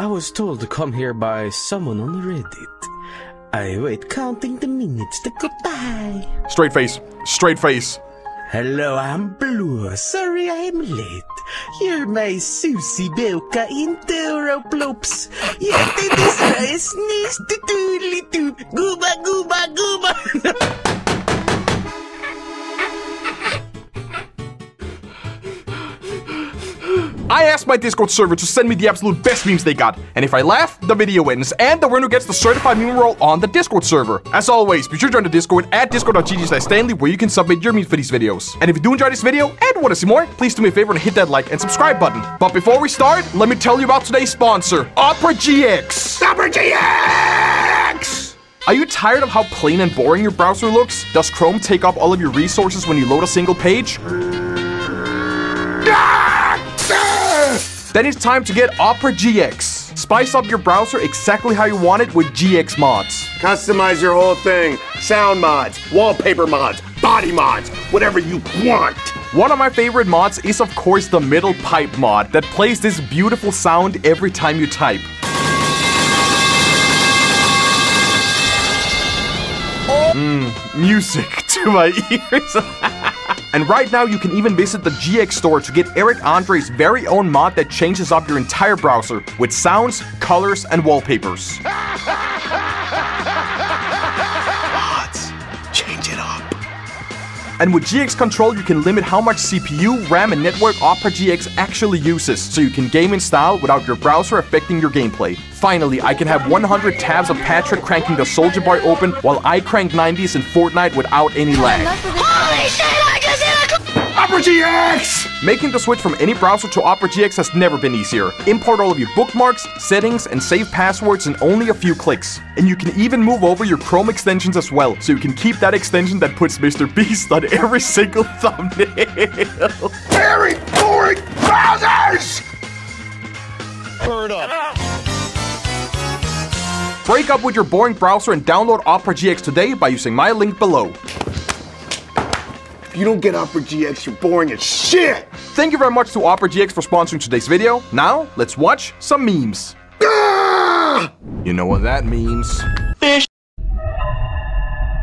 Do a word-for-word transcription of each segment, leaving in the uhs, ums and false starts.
I was told to come here by someone on Reddit. I wait, counting the minutes to goodbye. Straight face. Straight face. Hello, I'm Blue. Sorry I'm late. You're my Susie Belka in Teroplops. Yeah, this is sneeze to doodly doo. Gooba, gooba, gooba. I asked my Discord server to send me the absolute best memes they got, and if I laugh, the video wins, and the winner gets the certified meme roll on the Discord server. As always, be sure to join the Discord at discord dot g g slash Stanley, where you can submit your memes for these videos. And if you do enjoy this video and want to see more, please do me a favor and hit that like and subscribe button. But before we start, let me tell you about today's sponsor, Opera G X. Opera G X! Are you tired of how plain and boring your browser looks? Does Chrome take up all of your resources when you load a single page? Then it's time to get Opera G X. Spice up your browser exactly how you want it with G X mods. Customize your whole thing. Sound mods, wallpaper mods, body mods, whatever you want. One of my favorite mods is of course the middle pipe mod that plays this beautiful sound every time you type. Mmm, music to my ears. And right now you can even visit the G X store to get Eric Andre's very own mod that changes up your entire browser with sounds, colors, and wallpapers. Mods, change it up. And with G X Control you can limit how much C P U, RAM, and network Opera G X actually uses, so you can game in style without your browser affecting your gameplay. Finally, I can have one hundred tabs of Patrick cranking the Soldier Boy open while I crank nineties in Fortnite without any lag. Holy shit! Opera G X! Making the switch from any browser to Opera G X has never been easier. Import all of your bookmarks, settings, and save passwords in only a few clicks. And you can even move over your Chrome extensions as well, so you can keep that extension that puts Mister Beast on every single thumbnail. Very boring browsers! Bird up. Break up with your boring browser and download Opera G X today by using my link below. If you don't get Opera G X, you're boring as shit! Thank you very much to Opera G X for sponsoring today's video. Now, let's watch some memes. Ah! You know what that means. Fish.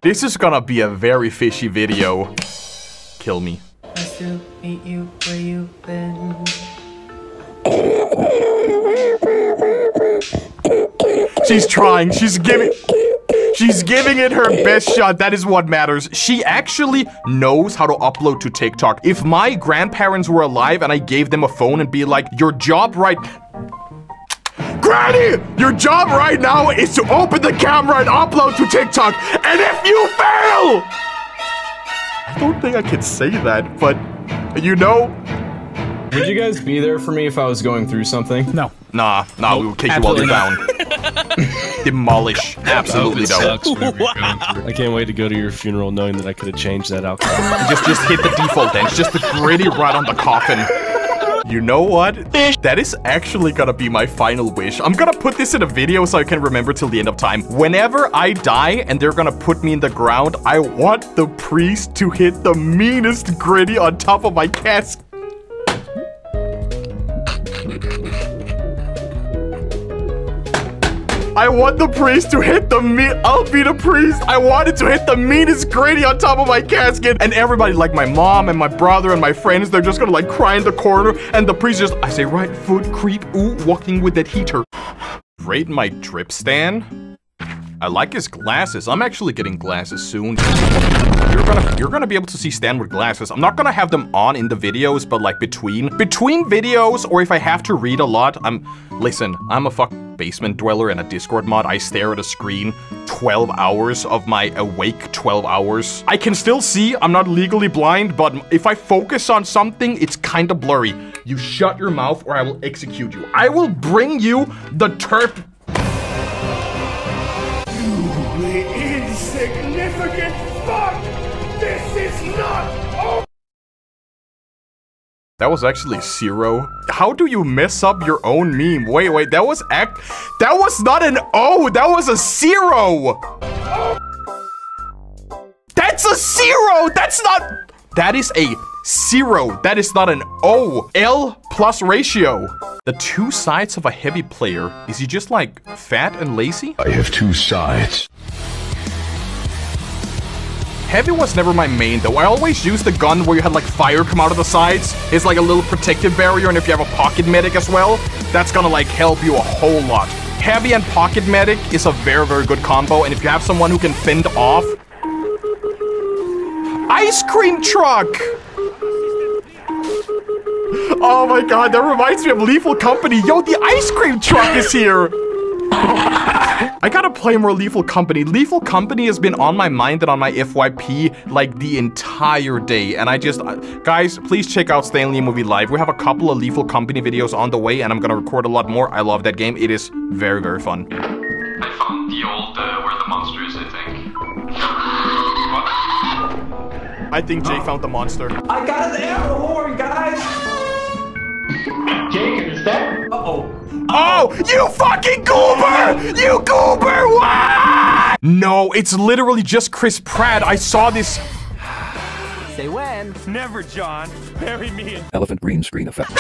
This is gonna be a very fishy video. Kill me. I still hate you, where you been? She's trying, she's giving... She's giving it her best shot. That is what matters. She actually knows how to upload to TikTok. If my grandparents were alive and I gave them a phone and be like, your job right... Granny, your job right now is to open the camera and upload to TikTok. And if you fail... I don't think I can say that, but you know... Would you guys be there for me if I was going through something? No. Nah, nah, nope, we will kick you while you're down. Demolish. Absolutely don't. I can't wait to go to your funeral knowing that I could have changed that outcome. just just hit the default then. It's just the gritty right on the coffin. You know what? That is actually gonna be my final wish. I'm gonna put this in a video so I can remember till the end of time. Whenever I die and they're gonna put me in the ground, I want the priest to hit the meanest gritty on top of my casket. I want the priest to hit the me- I'll be the priest. I wanted to hit the meanest gritty on top of my casket. And everybody, like my mom and my brother and my friends, they're just gonna like cry in the corner. And the priest just, I say right foot creep, ooh, walking with that heater. Raid my drip stan. I like his glasses. I'm actually getting glasses soon. You're gonna, you're gonna be able to see Stan with glasses. I'm not gonna have them on in the videos, but like between, between videos, or if I have to read a lot, I'm, listen, I'm a fuck basement dweller and a Discord mod. I stare at a screen twelve hours of my awake twelve hours. I can still see, I'm not legally blind, but if I focus on something, it's kind of blurry. You shut your mouth or I will execute you. I will bring you the terp. You insignificant fuck! This is not over. That was actually zero. How do you mess up your own meme? Wait, wait, that was act. That was not an O, that was a zero. Oh. That's a zero. That's not. That is a zero. That is not an O. L plus ratio. The two sides of a heavy player. Is he just like fat and lazy? I have two sides. Heavy was never my main though. I always used the gun where you had like fire come out of the sides. It's like a little protective barrier, and if you have a pocket medic as well, that's gonna like help you a whole lot. Heavy and pocket medic is a very, very good combo, and if you have someone who can fend off... Ice cream truck! Oh my god, that reminds me of Lethal Company. Yo, the ice cream truck is here! I gotta play more Lethal Company. Lethal Company has been on my mind and on my F Y P like the entire day. And I just, uh, guys, please check out Stanley Movie Live. We have a couple of Lethal Company videos on the way, and I'm gonna record a lot more. I love that game. It is very, very fun. I found the old, uh, where the monster is, I think. What? I think Jay found the monster. I got an arrow horn, guys! Jay, can you stop? Uh-oh. Oh, you fucking goober! You goober! What? No, it's literally just Chris Pratt. I saw this. Say when? Never, John. Bury me in elephant green screen effect.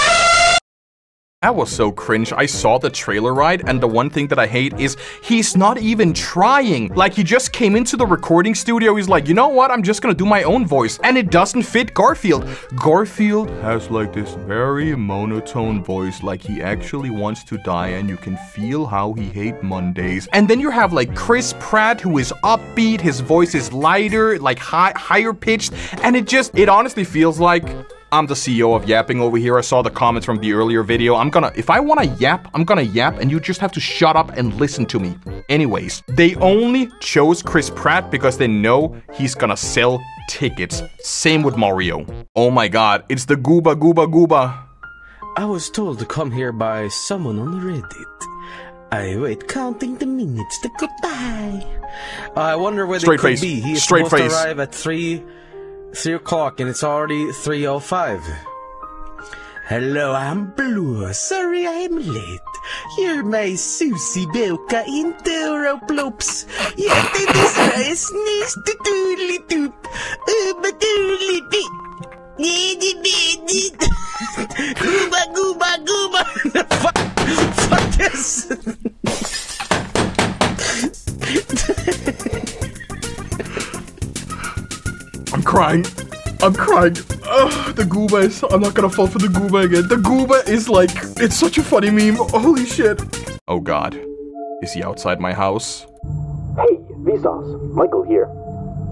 That was so cringe. I saw the trailer ride, and the one thing that I hate is he's not even trying. Like, he just came into the recording studio. He's like, you know what? I'm just gonna do my own voice. And it doesn't fit Garfield. Garfield has like this very monotone voice, like he actually wants to die, and you can feel how he hates Mondays. And then you have like Chris Pratt, who is upbeat. His voice is lighter, like high, higher pitched. And it just, it honestly feels like... I'm the C E O of yapping over here. I saw the comments from the earlier video. I'm gonna, if I wanna yap, I'm gonna yap, and you just have to shut up and listen to me. Anyways, they only chose Chris Pratt because they know he's gonna sell tickets. Same with Mario. Oh my god, it's the Gooba Gooba Gooba. I was told to come here by someone on Reddit. I wait, counting the minutes to goodbye. I wonder where they could be. He is supposed to arrive at three... Three o'clock, and it's already three oh five. Hello, I'm Blue. Sorry, I'm late. You're my Susie Belka in Toroplopes. Yeah, that is nice, nice to doodly doop. Uba doodly dee. Dee dee dee. Gooba gooba gooba. Fuck, fuck this. I'm crying. I'm crying. Ugh, the Gooba is... I'm not gonna fall for the Gooba again. The Gooba is like... It's such a funny meme. Holy shit. Oh god. Is he outside my house? Hey, Vsauce. Michael here.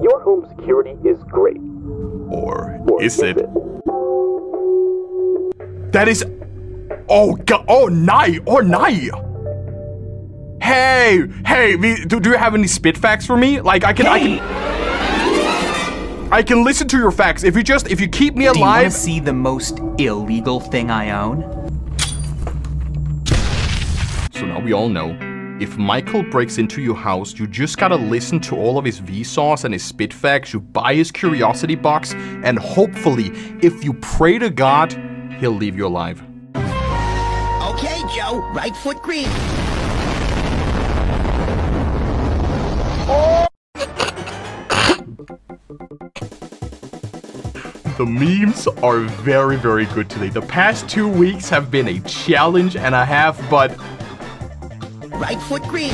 Your home security is great. Or, or is, is it? it? That is... Oh god. Oh, nigh. Or nigh. Hey. Hey. Do, do you have any spit facts for me? Like, I can... Hey. I can... I can listen to your facts. If you just, if you keep me alive. Do you want to see the most illegal thing I own? So now we all know. If Michael breaks into your house, you just gotta listen to all of his Vsauce and his spit facts. You buy his curiosity box, and hopefully, if you pray to God, he'll leave you alive. Okay, Joe. Right foot green. Oh! The memes are very, very good today. The past two weeks have been a challenge and a half, but... Right foot green.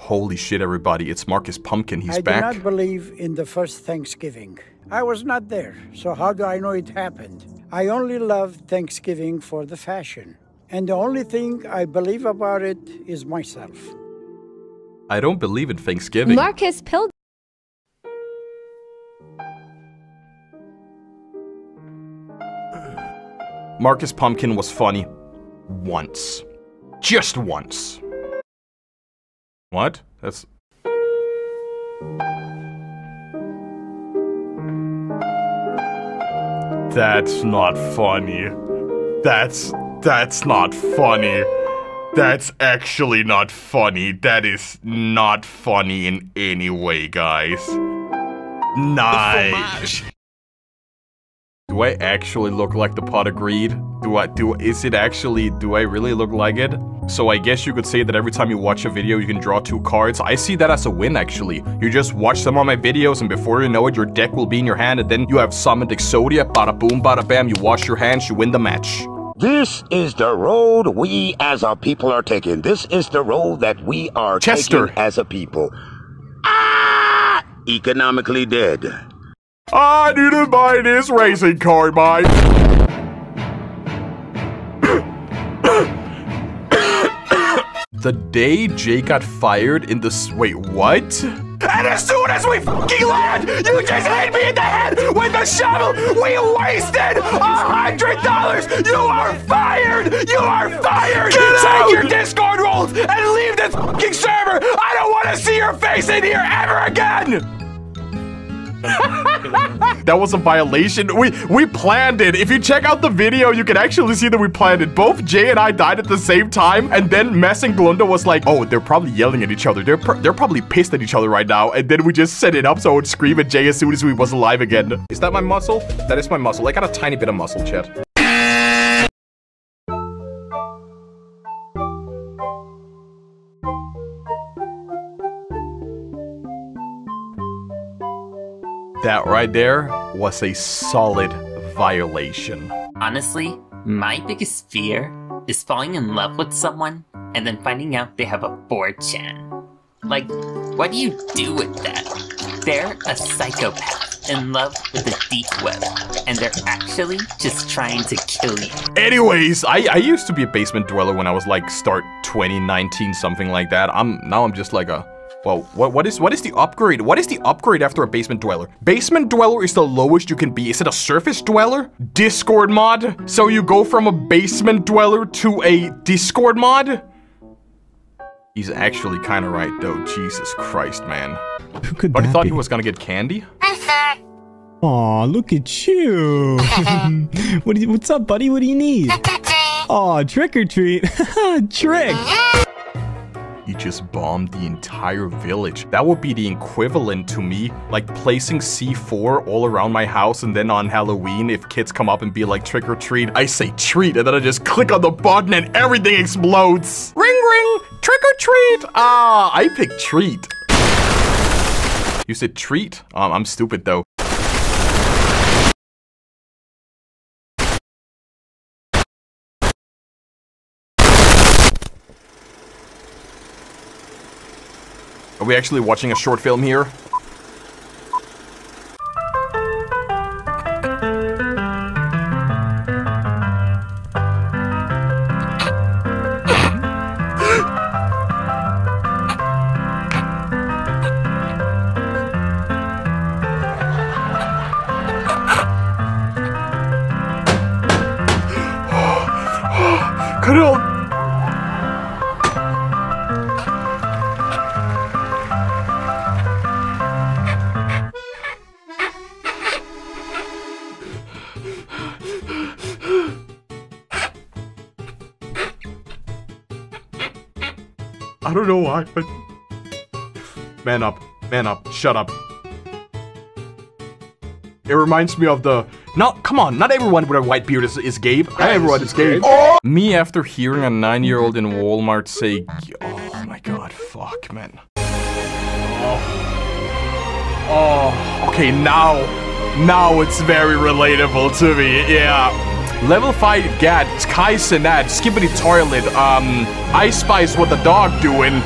Holy shit, everybody. It's Marcus Pumpkin. He's I back. I do not believe in the first Thanksgiving. I was not there, so how do I know it happened? I only love Thanksgiving for the fashion. And the only thing I believe about it is myself. I don't believe in Thanksgiving. Marcus Pilgrim. Marcus Pumpkin was funny once. Just once. What? That's... That's not funny. That's... That's not funny. That's actually not funny. That is not funny in any way, guys. Nice. do I actually look like the pot of greed? Do I, do, is it actually, do I really look like it? So I guess you could say that every time you watch a video, you can draw two cards. I see that as a win, actually. You just watch some of my videos, and before you know it, your deck will be in your hand, and then you have summoned Exodia, bada boom, bada bam, you wash your hands, you win the match. This is the road we as a people are taking. This is the road that we are Chester. taking as a people. Ah! Economically dead. I didn't buy this racing car, Mike. The day Jay got fired in the... Wait, what? And as soon as we fucking land, you just hit me in the head with the shovel! We wasted one hundred dollars! You are fired! You are fired! Get Take out. your Discord roles and leave this fucking server! I don't want to see your face in here ever again! That was a violation. We we planned it. If you check out the video, you can actually see that we planned it. Both Jay and I died at the same time, and then Messing Glunda was like, "Oh, they're probably yelling at each other. They're pr they're probably pissed at each other right now." And then we just set it up so I would scream at Jay as soon as we was alive again. Is that my muscle? That is my muscle. I got a tiny bit of muscle, chat. That right there was a solid violation. Honestly, my biggest fear is falling in love with someone and then finding out they have a four chan. Like, what do you do with that? They're a psychopath in love with the deep web, and they're actually just trying to kill you. Anyways, I, I used to be a basement dweller when I was like start twenty nineteen, something like that. I'm now I'm just like a... Well, what, what is what is the upgrade? What is the upgrade after a basement dweller? Basement dweller is the lowest you can be. Is it a surface dweller? Discord mod? So you go from a basement dweller to a Discord mod? He's actually kind of right, though. Jesus Christ, man. Who could but I thought be? he was going to get candy? Aw, look at you. what you. What's up, buddy? What do you need? Aw, trick or treat. Trick. He just bombed the entire village. That would be the equivalent to me, like, placing C four all around my house, and then on Halloween, if kids come up and be like, trick or treat, I say treat, and then I just click on the button and everything explodes. Ring ring, trick or treat. Ah, I picked treat. You said treat? Um, I'm stupid though. Are we actually watching a short film here? I don't know why, but... Man up. Man up. Shut up. It reminds me of the... No, come on, not everyone with a white beard is, is Gabe. Not everyone is Gabe. Oh! Me after hearing a nine-year-old in Walmart say... Oh my god, fuck, man. Oh. Oh. Okay, now... Now it's very relatable to me, yeah. Level five Gad, Kai Senad, Skippity Toilet, um, I Spice What the Dog Doing.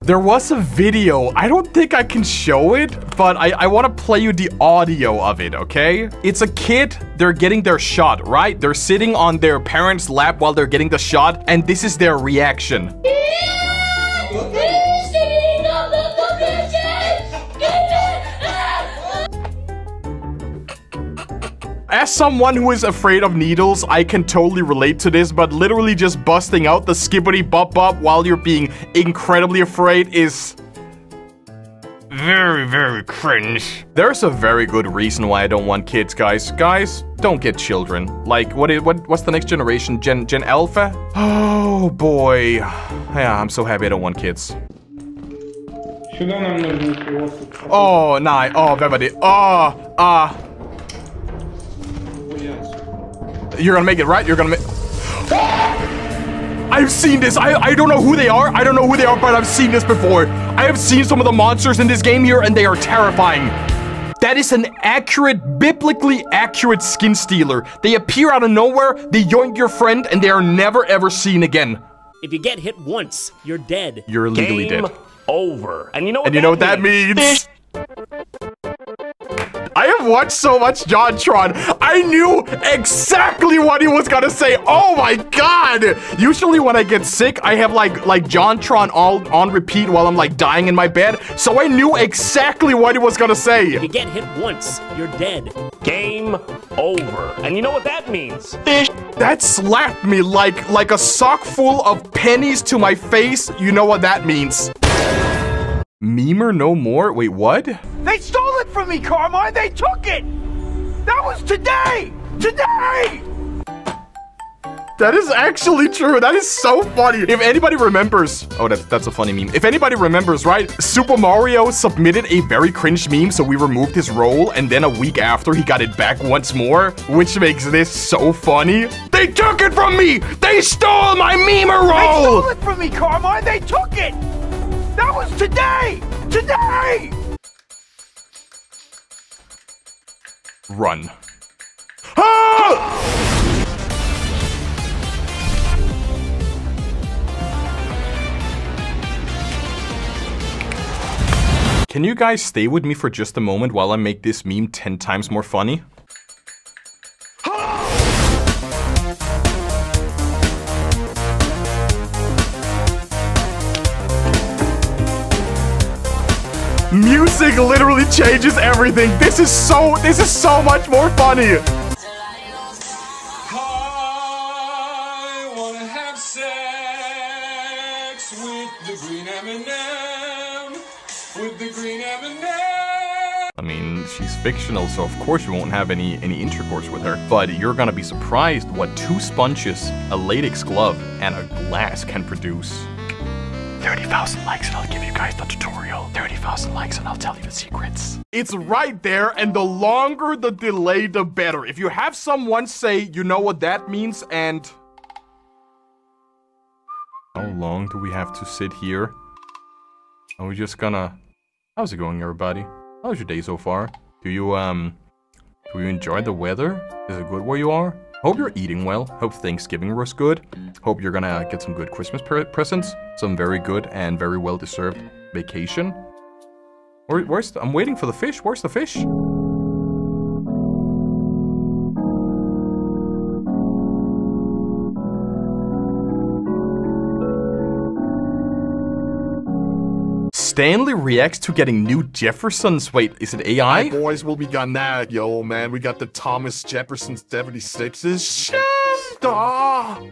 There was a video, I don't think I can show it, but I, I want to play you the audio of it, okay? It's a kid, they're getting their shot, right? They're sitting on their parents' lap while they're getting the shot, and this is their reaction. As someone who is afraid of needles, I can totally relate to this, but literally just busting out the skibbity bop bop while you're being incredibly afraid is... very, very cringe. There's a very good reason why I don't want kids, guys. Guys, don't get children. Like, what is, what, what's the next generation? Gen, Gen Alpha? Oh boy. Yeah, I'm so happy I don't want kids. Сюда нам нужно пилоты. О, най, о, everybody. Oh, ah. Uh. You're gonna make it, right? You're gonna make. I've seen this. I I don't know who they are. I don't know who they are, but I've seen this before. I have seen some of the monsters in this game here, and they are terrifying. That is an accurate, biblically accurate skin stealer. They appear out of nowhere, they yoink your friend, and they are never ever seen again. If you get hit once, you're dead. You're legally dead. Game over. And you know what, and you know what that means? I have watched so much JonTron. I knew exactly what he was gonna say. Oh my god! Usually when I get sick, I have like like JonTron all on repeat while I'm like dying in my bed. So I knew exactly what he was gonna say. If you get hit once, you're dead. Game over. And you know what that means? That slapped me like like a sock full of pennies to my face. You know what that means? Memer no more? Wait, what? They stole it from me, Carmine! They took it! That was today! Today! That is actually true. That is so funny. If anybody remembers... Oh, that, that's a funny meme. If anybody remembers, right? Super Mario submitted a very cringe meme, so we removed his role, and then a week after, he got it back once more, which makes this so funny. They took it from me! They stole my memer role! They stole it from me, Carmine! They took it! That was today! Today! Run. Ah! Can you guys stay with me for just a moment while I make this meme ten times more funny? Music literally changes everything. This is so, this is so much more funny. I wanna have sex with the green M and M, with the green M and M. I mean, she's fictional, so of course you won't have any, any intercourse with her. But you're gonna be surprised what two sponges, a latex glove, and a glass can produce. thirty thousand likes and I'll give you guys the tutorial. thirty thousand likes and I'll tell you the secrets. It's right there, and the longer the delay, the better. If you have someone say, you know what that means, and... How long do we have to sit here? Are we just gonna... How's it going, everybody? How's your day so far? Do you, um... Do you enjoy the weather? Is it good where you are? Hope you're eating well. Hope Thanksgiving was good. Hope you're gonna get some good Christmas pre presents. Some very good and very well-deserved vacation. Where, where's the, I'm waiting for the fish. Where's the fish? Stanley reacts to getting new Jeffersons. Wait, is it A I? Hey boys, we'll be gone now, yo, man. We got the Thomas Jefferson seventy-sixes. Shit! Oh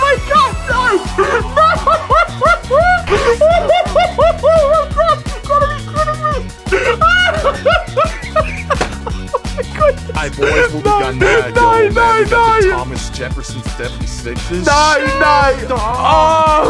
my god, no! Hi boys, we'll be gone now, yo, man. We got the Thomas Jefferson seventy-sixes. Nine, nine! Oh!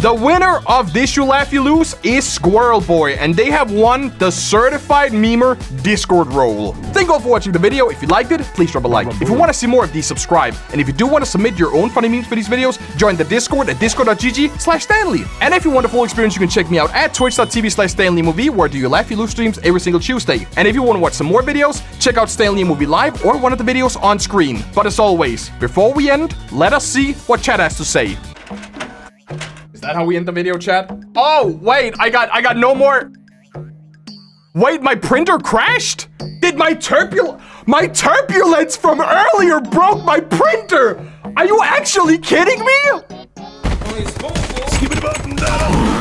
The winner of This You Laugh You Lose is Squirrel Boy, and they have won the Certified Memer Discord role. Thank you all for watching the video. If you liked it, please drop a like. If you want to see more of these, subscribe. And if you do want to submit your own funny memes for these videos, join the Discord at discord dot g g slash Stanley. And if you want a full experience, you can check me out at twitch dot t v slash Stanley Movie, where Do You Laugh You Lose streams every single Tuesday. And if you want to watch some more videos, check out Stanley Movie Live or one of the videos on screen. But as always, before we end, let us see what chat has to say. Is that how we end the video, chat? Oh, wait, I got I got no more. Wait, my printer crashed? Did my turbul my turbulence from earlier broke my printer? Are you actually kidding me?